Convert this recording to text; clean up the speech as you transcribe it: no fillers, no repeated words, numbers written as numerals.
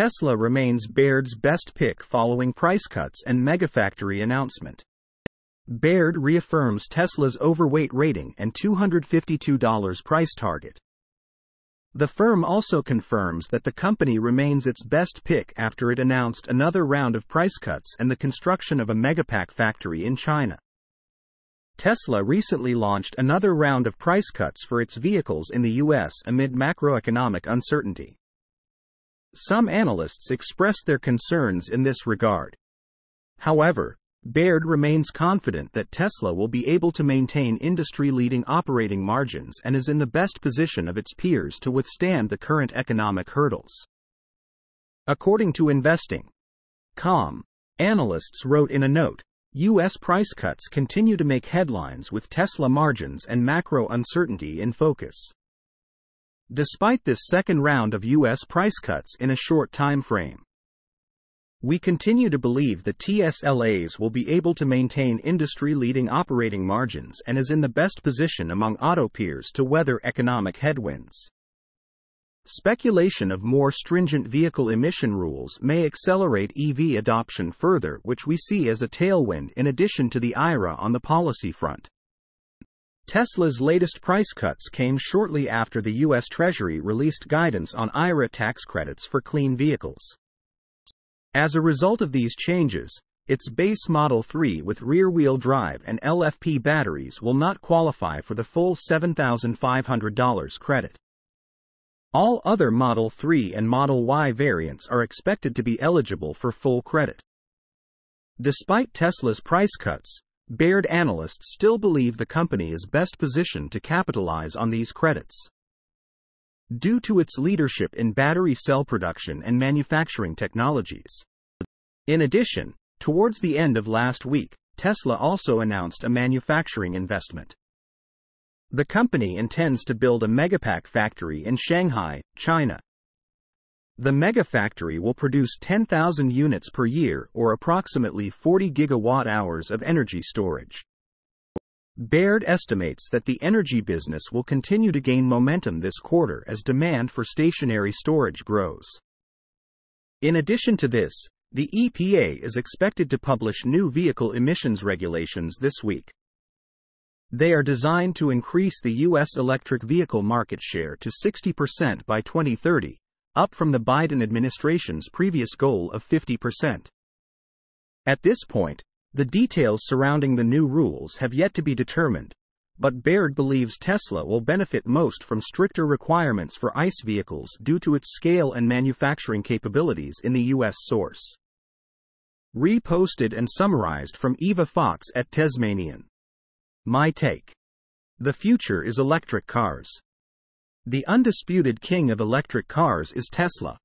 Tesla remains Baird's best pick following price cuts and Megafactory announcement. Baird reaffirms Tesla's overweight rating and $252 price target. The firm also confirms that the company remains its best pick after it announced another round of price cuts and the construction of a Megapack factory in China. Tesla recently launched another round of price cuts for its vehicles in the U.S. amid macroeconomic uncertainty. Some analysts expressed their concerns in this regard. However, Baird remains confident that Tesla will be able to maintain industry-leading operating margins and is in the best position of its peers to withstand the current economic hurdles. According to Investing.com, analysts wrote in a note, U.S. price cuts continue to make headlines with Tesla margins and macro uncertainty in focus. Despite this second round of U.S. price cuts in a short time frame, we continue to believe that TSLAs will be able to maintain industry-leading operating margins and is in the best position among auto peers to weather economic headwinds. Speculation of more stringent vehicle emission rules may accelerate EV adoption further, which we see as a tailwind in addition to the IRA on the policy front. Tesla's latest price cuts came shortly after the U.S. Treasury released guidance on IRA tax credits for clean vehicles. As a result of these changes, its base Model 3 with rear-wheel drive and LFP batteries will not qualify for the full $7,500 credit. All other Model 3 and Model Y variants are expected to be eligible for full credit. Despite Tesla's price cuts, Baird analysts still believe the company is best positioned to capitalize on these credits. Due to its leadership in battery cell production and manufacturing technologies. In addition, towards the end of last week, Tesla also announced a manufacturing investment. The company intends to build a Megapack factory in Shanghai, China. The Megafactory will produce 10,000 units per year or approximately 40 gigawatt-hours of energy storage. Baird estimates that the energy business will continue to gain momentum this quarter as demand for stationary storage grows. In addition to this, the EPA is expected to publish new vehicle emissions regulations this week. They are designed to increase the U.S. electric vehicle market share to 60% by 2030, up from the Biden administration's previous goal of 50%. At this point, the details surrounding the new rules have yet to be determined, but Baird believes Tesla will benefit most from stricter requirements for ICE vehicles due to its scale and manufacturing capabilities in the U.S. source. Reposted and summarized from Eva Fox at Tesmanian. My take. The future is electric cars. The undisputed king of electric cars is Tesla.